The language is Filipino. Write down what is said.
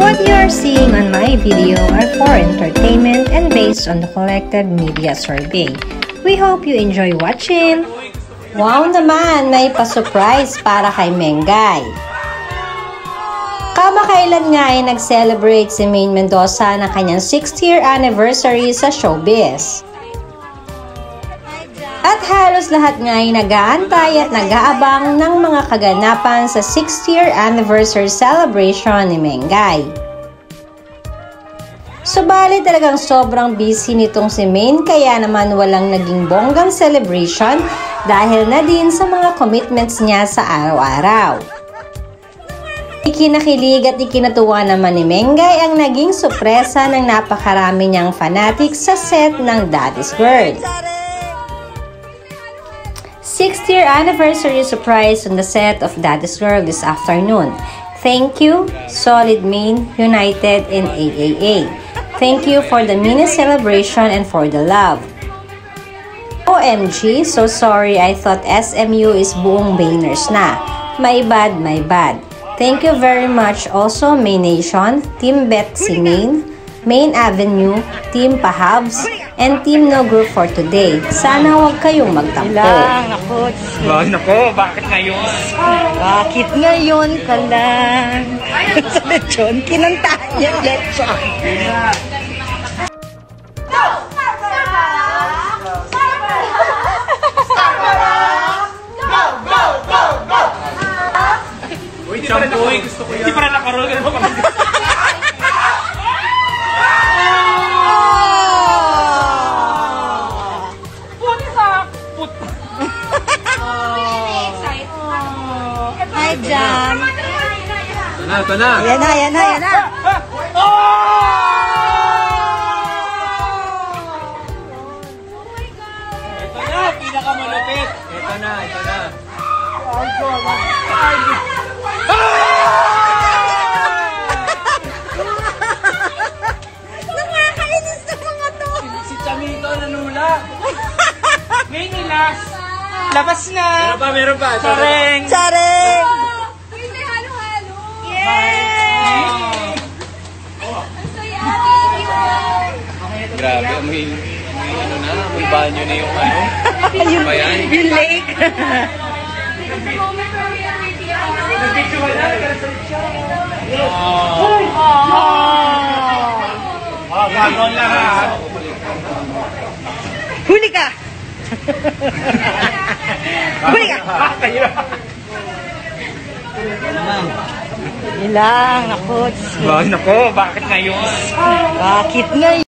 What you are seeing on my video are for entertainment and based on the collected media survey. We hope you enjoy watching! Wow naman! May pa-surprise para kay Mengay! Kamakailan nga ay nag-celebrate si Maine Mendoza ng kanyang 6th year anniversary sa showbiz. At halos lahat nga ay nag-aantay at nag-aabang ng mga kaganapan sa 6th year anniversary celebration ni Mengay. Subalit talagang sobrang busy nitong si Maine kaya naman walang naging bonggang celebration dahil na din sa mga commitments niya sa araw-araw. Ikinakilig at ikinatuwa naman ni Mengay ang naging sorpresa ng napakarami niyang fanatics sa set ng Daddy's World. 6th year anniversary surprise on the set of Daddy's Gurl this afternoon. Thank you, Solid Maine, United, and AAA. Thank you for the mini celebration and for the love. OMG, so sorry, I thought SMU is buong Mainers na. My bad, my bad. Thank you very much also Main Nation, Team Betsy Maine, Main Avenue, Team Pahabs, and Team Noguru for today. Sana huwag kayong magtampo. Nako, bakit ngayon? Bakit ngayon ka lang? Sa lechon, kinantahan niya lechon. Sampoy, gusto ko yan. Hindi para nakarol ka naman. Ayan na. Ito na, pinakamalapit. Ito na. Nakakainis na mga to. Si Chamito nanula. May nilas. Labas na. Meron pa. Charing. Grabe, may banyo na yung ano. Yung lake. Huli ka! Ilang, nako. Bakit ngayon?